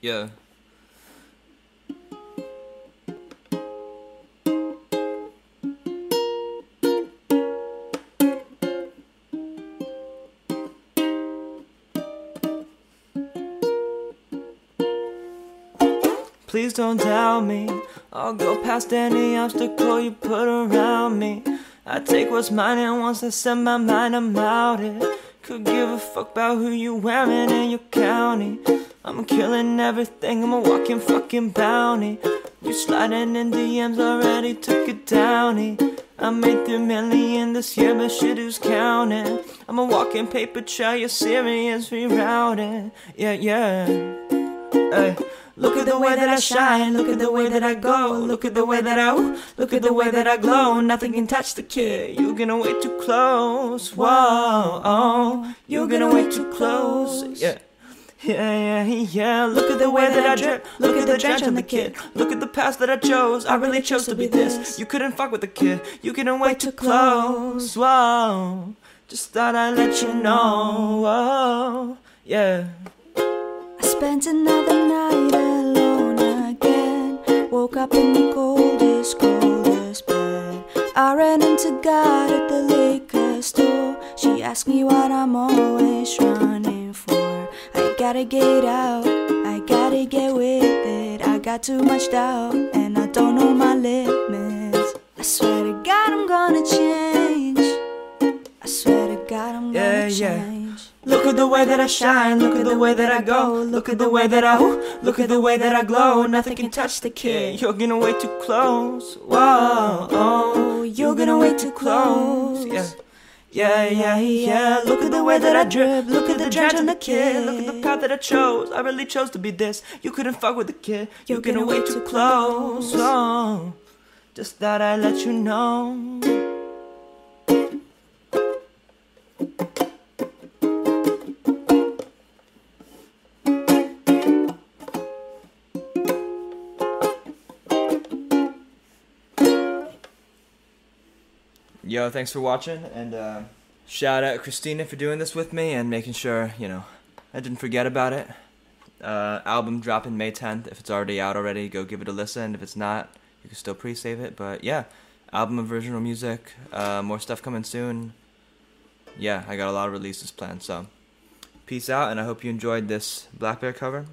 Yeah. Please don't doubt me, I'll go past any obstacle you put around me. I take what's mine, and once I set my mind, I'm out it. Could give a fuck about who you wearing in your county. I'm killing everything, I'm a walking fucking bounty. You sliding in DMs already, took it downy. I made 3 million this year, but shit, who's counting? I'm a walking paper trail, you're serious rerouting. Yeah, yeah. Ay. Look at the way that I shine, look at the way that I go, look at the way that I ooh, look at the way that I glow. Nothing can touch the kid, you're gonna wait too close. Whoa, oh, you're gonna wait too close. Yeah, yeah, yeah, yeah. Look at the way that I drip, look at the drench on the kid. Look at the path that I chose, I really chose to be this. You couldn't fuck with the kid, you couldn't wait too close. Whoa, just thought I'd let you know. Whoa, yeah. Spent another night alone again. Woke up in the coldest, coldest bed. I ran into God at the liquor store. She asked me what I'm always running for. I gotta get out, I gotta get with it. I got too much doubt and I don't know my limits. I swear to God I'm gonna change. I swear to God I'm gonna change. Look at the way that I shine, look at the way that I go, look at the way that I ooh, look at the way that I glow. Nothing can touch the kid, you're gonna wait too close. Whoa, oh, you're gonna wait too close. Yeah, yeah, yeah, yeah. Look at the way that I drip, look at the drench on the kid. Look at the path that I chose, I really chose to be this. You couldn't fuck with the kid, you're gonna wait too close. Oh, just thought I'd let you know. Yo, thanks for watching, and shout out Christina for doing this with me and making sure, you know, I didn't forget about it. Album dropping May 10th. If it's already out already, go give it a listen. If it's not, you can still pre-save it. But yeah, album of original music, more stuff coming soon. Yeah, I got a lot of releases planned, so peace out, and I hope you enjoyed this Blackbear cover.